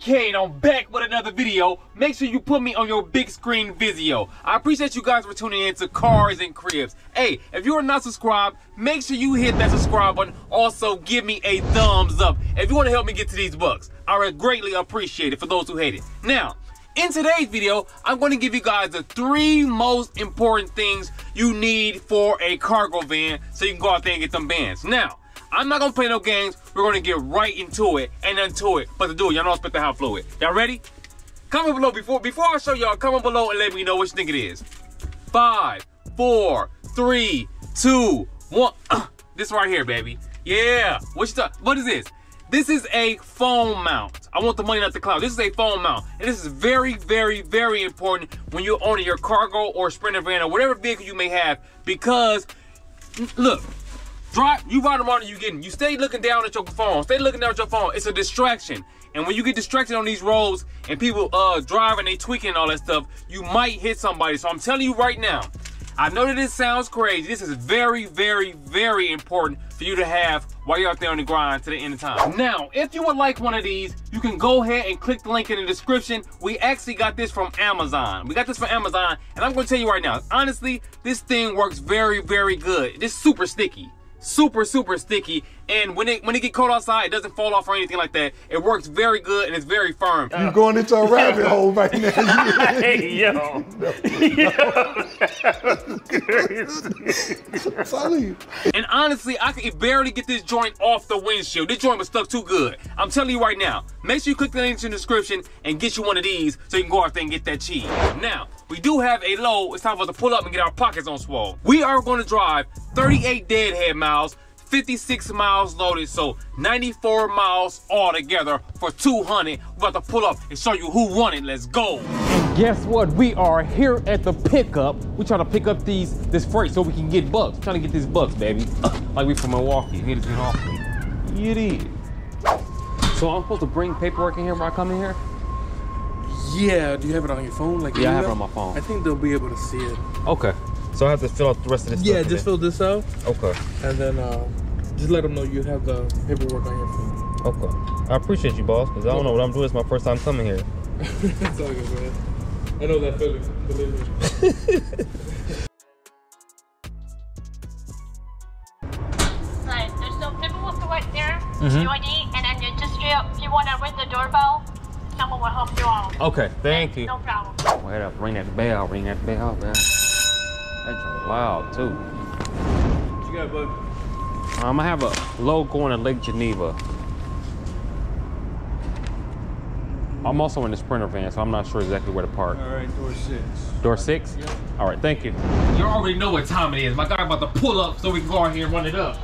Kane, I'm back with another video. Make sure you put me on your big screen Vizio. I appreciate you guys for tuning in to Cars and Cribs. Hey, if you are not subscribed, make sure you hit that subscribe button. Also, give me a thumbs up if you want to help me get to these bucks. I would greatly appreciate it for those who hate it. Now, in today's video, I'm going to give you guys the 3 most important things you need for a cargo van so you can go out there and get some vans. Now, I'm not gonna play no games. We're gonna get right into it and unto it. But to do it, y'all know I spit the hot fluid. Y'all ready? Comment below before I show y'all. Comment below and let me know what you think it is. 5, 4, 3, 2, 1. This right here, baby. Yeah. What is this? This is a phone mount. I want the money, not the cloud. This is a phone mount, and this is very, very, very important when you're owning your cargo or sprinter van or whatever vehicle you may have, because look. You ride around and you stay looking down at your phone. It's a distraction. And when you get distracted on these roads and people drive and they tweaking and all that stuff, you might hit somebody. So I'm telling you right now, I know that this sounds crazy. This is very, very, very important for you to have while you're out there on the grind to the end of time. Now, if you would like one of these, you can go ahead and click the link in the description. We actually got this from Amazon. And I'm gonna tell you right now, honestly, this thing works very, very good. It's super sticky. Super sticky, and when it get cold outside, it doesn't fall off or anything like that. It works very good and it's very firm. You're going into a rabbit hole right now. Hey, yo. Yo. And honestly, I could barely get this joint off the windshield. This joint was stuck too good. I'm telling you right now, make sure you click the link in the description and get you one of these so you can go out there and get that cheese. Now, we do have a load. It's time for us to pull up and get our pockets on swole. We are going to drive 38 deadhead miles, 56 miles loaded, so 94 miles all together for 200. We're about to pull up and show you who won it. Let's go. And guess what? We are here at the pickup. We're trying to pick up this freight so we can get bucks. We're trying to get these bucks, baby. Like we from Milwaukee. It is awful. It is. So I'm supposed to bring paperwork in here when I come in here? Yeah, do you have it on your phone? Like, yeah, I have it on my phone. I think they'll be able to see it. Okay. So I have to fill out the rest of this stuff today. Just fill this out. Okay. And then just let them know you have the paperwork on your phone. Okay. I appreciate you, boss, because I don't know what I'm doing. It's my first time coming here. It's all good, man. I know that feeling. Believe me. Right. There's no paperwork right there. Your ID, and then you just if you want to ring the doorbell, someone will help you out. Okay, thank you. No problem. Wait up, ring that bell, man. That's loud too. What you got, bud? I'm gonna have a load going to Lake Geneva. I'm also in the sprinter van, so I'm not sure exactly where to park. All right, door 6. Door 6? Yep. All right, thank you. You already know what time it is. My guy about to pull up so we can go out here and run it up.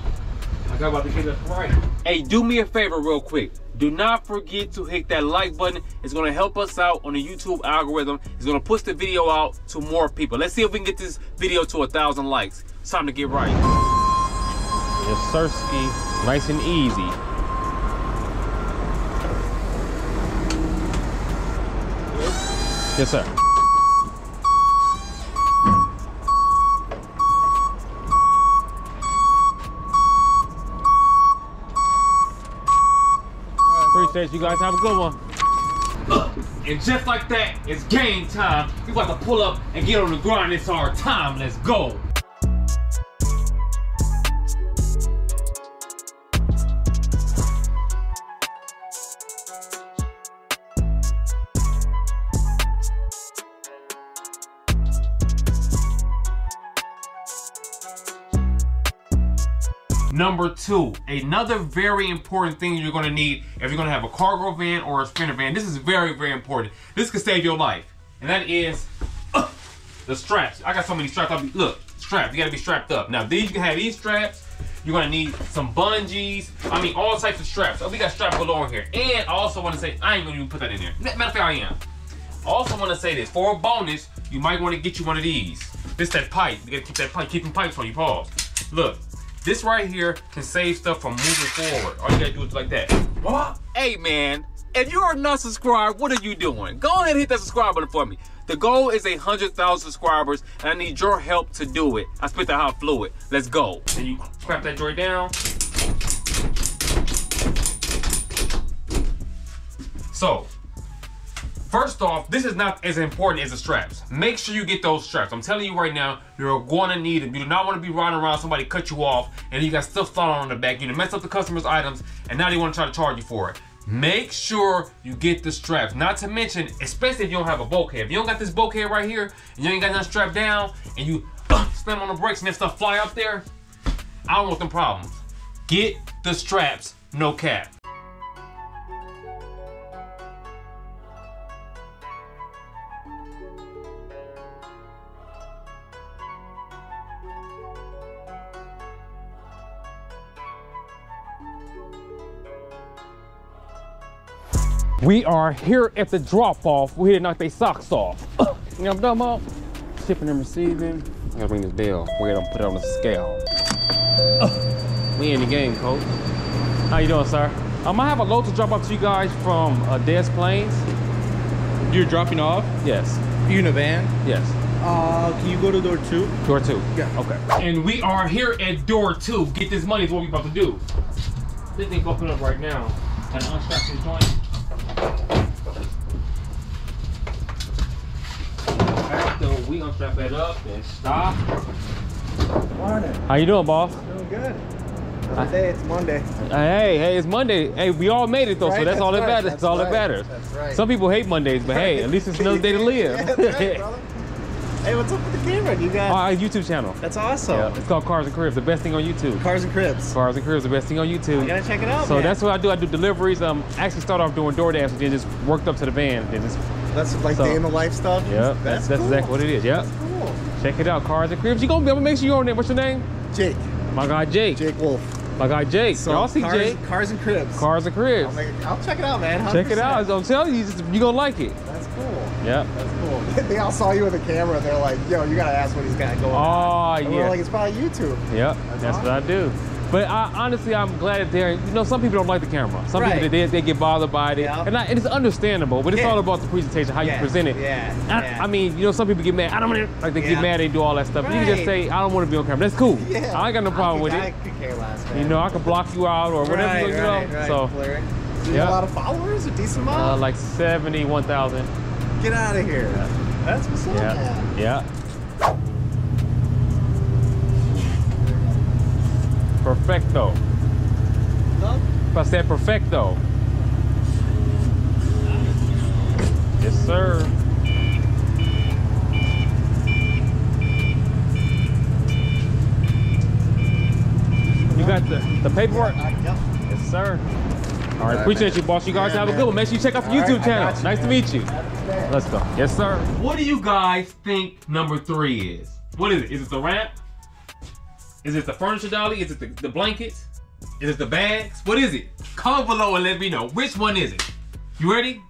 My guy about to get us right. Hey, do me a favor real quick. Do not forget to hit that like button. It's gonna help us out on the YouTube algorithm. It's gonna push the video out to more people. Let's see if we can get this video to 1,000 likes. It's time to get right. Yes, sirski, nice and easy. Yes, sir. You guys have a good one. And just like that, it's game time. We about to pull up and get on the grind. It's our time. Let's go. Number 2, another very important thing you're gonna need if you're gonna have a cargo van or a sprinter van. This is very, very important. This could save your life. And that is the straps. I got so many straps. Look, straps, you gotta be strapped up. Now these, you can have these straps. You're gonna need some bungees. I mean, all types of straps. So we got straps below in here. And I also wanna say, I ain't gonna even put that in there. Matter of fact, I am. I also wanna say this, for a bonus, you might wanna get you one of these. This that pipe, you gotta keep that pipe, keeping pipes on you, pause. Look. This right here can save stuff from moving forward. All you gotta do is like that. What? Hey man, if you are not subscribed, what are you doing? Go ahead and hit that subscribe button for me. The goal is 100,000 subscribers, and I need your help to do it. I spit the hot fluid. Let's go. And you clamp that joint down. So, First off, this is not as important as the straps. Make sure you get those straps. I'm telling you right now, you're gonna need them. You do not wanna be riding around, somebody cut you off, and you got stuff falling on the back. You mess up the customer's items, and now they wanna try to charge you for it. Make sure you get the straps. Not to mention, especially if you don't have a bulkhead. If you don't got this bulkhead right here, and you ain't got nothing strapped down, and you slam on the brakes and that stuff fly up there, I don't want them problems. Get the straps, no cap. We are here at the drop-off. We're here to knock their socks off. You know what I'm talking about? Shipping and receiving. I gotta bring this bell. We're gonna put it on the scale. We in the game, coach. How you doing, sir? I have a load to drop off to you guys from Des Plains. You're dropping off? Yes. You in a van? Yes. Can you go to door 2? Door 2? Yeah. Okay. And we are here at door 2. Get this money is what we about to do. This thing's open up right now. Got to unstrap this joint. After we unstrap that up and stop. Morning. How you doing, boss? Doing good. Today it's Monday. Hey, it's Monday. Hey, we all made it though, right? So that's all that matters. That's all that matters. That's right. Some people hate Mondays, but hey, at least it's another day to live. Yeah, that's right, brother. Hey, what's up with the camera? You got our YouTube channel. That's awesome. Yeah, it's called Cars and Cribs, the best thing on YouTube. Cars and Cribs. Cars and Cribs, the best thing on YouTube. You gotta check it out. So man, that's what I do. I do deliveries. Actually started off doing DoorDash, and then just worked up to the van. Then just that's like day in the life stuff. Yeah, that's cool. Exactly what it is. Yeah. That's cool. Check it out, Cars and Cribs. You gonna be able to make sure you're on there. What's your name? Jake. My guy Jake. Jake Wolf. My guy Jake. So y'all see cars, Jake. Cars and Cribs. Cars and Cribs. I'll check it out, man. 100%. Check it out. I'm telling you, you're gonna like it. That's cool. Yeah. That's cool. They all saw you with a camera. They're like, yo, you gotta ask what he's got going on. Oh, yeah. We're like, it's probably YouTube. Yeah, that's awesome. What I do. But honestly, I'm glad that they're, you know, some people don't like the camera. Some people, they get bothered by it. Yep. And it's understandable, but it's all about the presentation, how you present it. I mean, you know, some people get mad. I don't want to, like, they get mad, they do all that stuff. But you can just say, I don't want to be on camera. That's cool. Yeah. I ain't got no problem with it. I could care less, man. You know, I could block you out or whatever. Right. So, so you have a lot of followers, a decent amount? Like 71,000. Get out of here. That's what's up. Yeah. Perfecto. Huh? If I said perfecto. Yes, sir. You got the paperwork? Yeah. Yes, sir. All right, appreciate you, boss. You guys have a good one. Make sure you check out the YouTube channel. Nice to meet you. Let's go. Yes, sir. What do you guys think number 3 is? What is it? Is it the wrap? Is it the furniture dolly? Is it the blankets? Is it the bags? What is it? Comment below and let me know. Which one is it? You ready?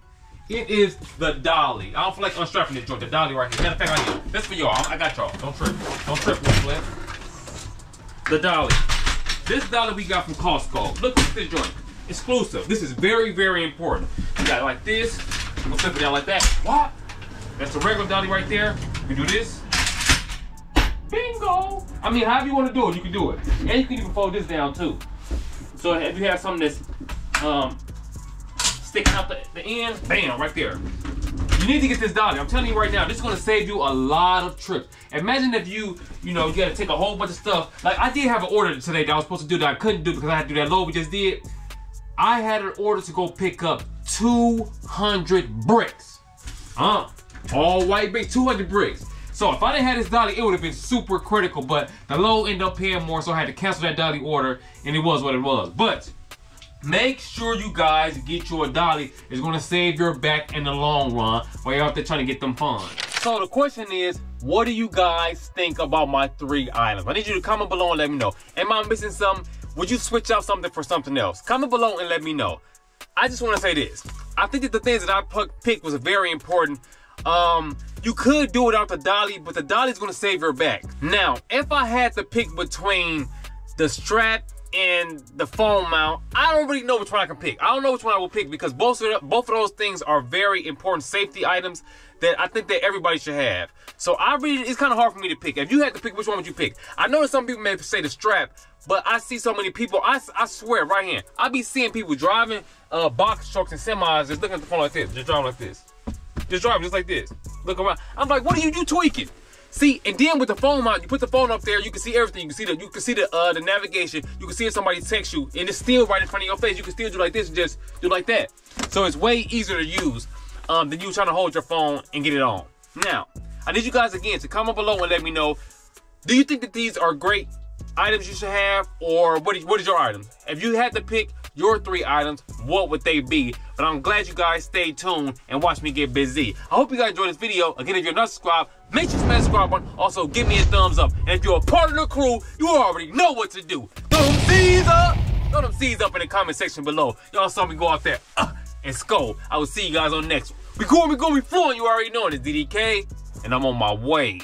It is the dolly. I don't feel like unstrapping this joint. The dolly right here. Matter of fact, I am. That's for y'all. I got y'all. Don't trip. Don't trip, Wolf. The dolly. This dolly we got from Costco. Look at this joint. Exclusive. This is very, very important. You got it like this. We're gonna flip it down like that. What? That's the regular dolly right there. You do this. Bingo! I mean, however you want to do it, you can do it. And you can even fold this down too. So if you have something that's sticking out the end, bam, right there. You need to get this dolly. I'm telling you right now, this is gonna save you a lot of trips. Imagine if you gotta take a whole bunch of stuff. Like I did have an order today that I was supposed to do that I couldn't do because I had to do that load we just did. I had an order to go pick up 200 bricks. All white bricks, 200 bricks. So if I didn't have this dolly, it would have been super critical, but the load ended up paying more, so I had to cancel that dolly order, and it was what it was. But make sure you guys get your dolly. It's gonna save your back in the long run while you're out there trying to get them funds. So the question is, what do you guys think about my 3 items? I need you to comment below and let me know. Am I missing something? Would you switch out something for something else? Comment below and let me know. I just wanna say this. I think that the things that I picked was very important. You could do it without the dolly, but the dolly's gonna save your back. Now, if I had to pick between the strap and the phone mount, I don't really know which one I can pick. I don't know which one I will pick because both of those things are very important safety items that I think that everybody should have. So it's kind of hard for me to pick. If you had to pick, which one would you pick? I know that some people may say the strap, but I see so many people, I swear right here, I be seeing people driving box trucks and semis just looking at the phone like this, just driving like this. just driving just like this. Look around. I'm like, what are you tweaking? See, and then with the phone mount, you put the phone up there, you can see everything. You can see the navigation. You can see if somebody texts you, and it's still right in front of your face. You can still do like this and just do like that. So it's way easier to use than you trying to hold your phone and get it on. Now, I need you guys again to comment below and let me know, do you think that these are great items you should have, or what is your item? If you had to pick your 3 items, what would they be? But I'm glad you guys stayed tuned and watched me get busy. I hope you guys enjoyed this video. Again, if you're not subscribed, make sure you smash the subscribe button. Also, give me a thumbs up. And if you're a part of the crew, you already know what to do. Throw them C's up. Throw them C's up in the comment section below. Y'all saw me go out there and scold. I will see you guys on the next one. We cool, we fluent. You already know it. It's DDK, and I'm on my way.